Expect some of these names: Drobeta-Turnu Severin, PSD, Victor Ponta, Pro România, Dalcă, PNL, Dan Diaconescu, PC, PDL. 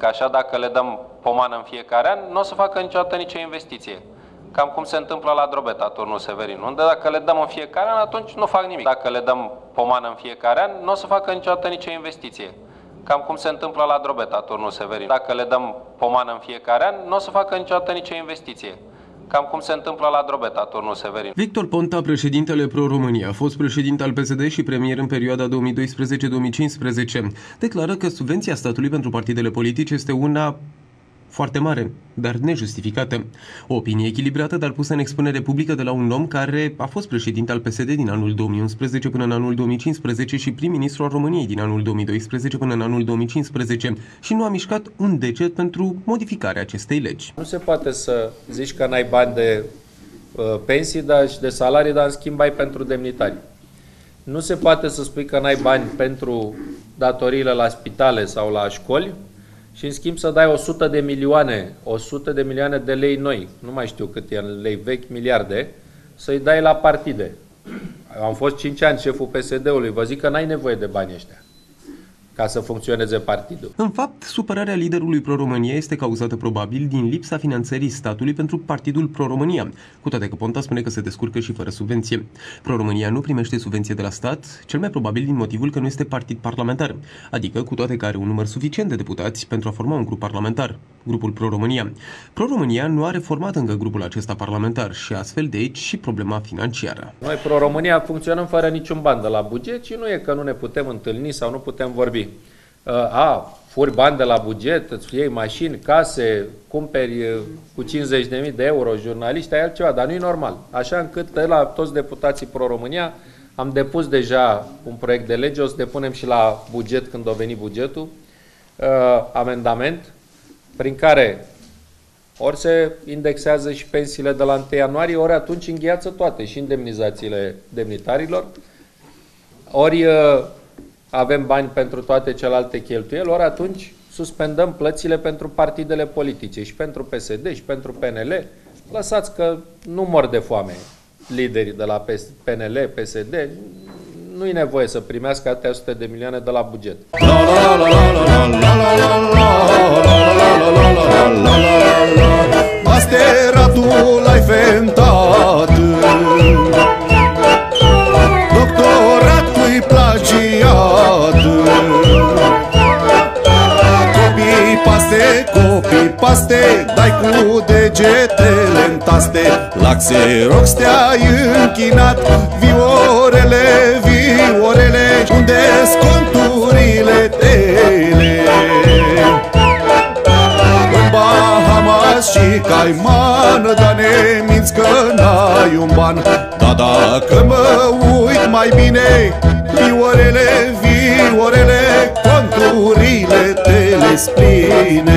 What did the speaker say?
Că așa, dacă le dăm pomană în fiecare an, nu o să facă niciodată nicio investiție. Cam cum se întâmplă la Drobeta-Turnu Severin, unde dacă le dăm în fiecare an, atunci nu fac nimic. Dacă le dăm pomană în fiecare an, nu o să facă niciodată nicio investiție. Cam cum se întâmplă la Drobeta-Turnu Severin. Dacă le dăm pomană în fiecare an, nu o să facă niciodată nicio investiție. Cam cum se întâmplă la Drobeta-Turnu Severin. Victor Ponta, președintele Pro România, a fost președinte al PSD și premier în perioada 2012-2015, declară că subvenția statului pentru partidele politice este una foarte mare, dar nejustificată. O opinie echilibrată, dar pusă în expunere publică de la un om care a fost președinte al PSD din anul 2011 până în anul 2015 și prim-ministru al României din anul 2012 până în anul 2015 și nu a mișcat un deget pentru modificarea acestei legi. Nu se poate să zici că n-ai bani de pensii și de salarii, dar în schimb ai pentru demnitari. Nu se poate să spui că n-ai bani pentru datoriile la spitale sau la școli, și în schimb să dai 100 de milioane de lei noi, nu mai știu cât e în lei vechi, miliarde, să-i dai la partide. Am fost 5 ani șeful PSD-ului, vă zic că n-ai nevoie de bani ăștia ca să funcționeze partidul. În fapt, supărarea liderului Pro-România este cauzată probabil din lipsa finanțării statului pentru partidul Pro-România, cu toate că Ponta spune că se descurcă și fără subvenție. Pro-România nu primește subvenție de la stat, cel mai probabil din motivul că nu este partid parlamentar, adică cu toate că are un număr suficient de deputați pentru a forma un grup parlamentar, grupul Pro-România. Pro-România nu a reformat încă grupul acesta parlamentar și astfel de aici și problema financiară. Noi Pro-România funcționăm fără niciun ban de la buget și nu e că nu ne putem întâlni sau nu putem vorbi. Furi bani de la buget, îți iei mașini, case, cumperi cu 50.000 de euro jurnaliști, ai altceva, dar nu e normal. Așa încât de la toți deputații Pro-România am depus deja un proiect de lege, o să depunem și la buget când o veni bugetul, amendament, prin care ori se indexează și pensiile de la 1 ianuarie, ori atunci îngheață toate și indemnizațiile demnitarilor, ori avem bani pentru toate celelalte cheltuieli, ori atunci suspendăm plățile pentru partidele politice și pentru PSD și pentru PNL. Lăsați că nu mor de foame liderii de la PNL, PSD, nu-i nevoie să primească atâtea sute de milioane de la buget. Masteratul ai fentat, doctoratul-i plagiat, copii-paste, dai cu degetele-n taste, la xerox te-ai închinat, viorele, unde sconturile tele? Și ca-i mană, dar ne minți că n-ai un ban. Dar dacă mă uit mai bine, viorele, conturile te le spline.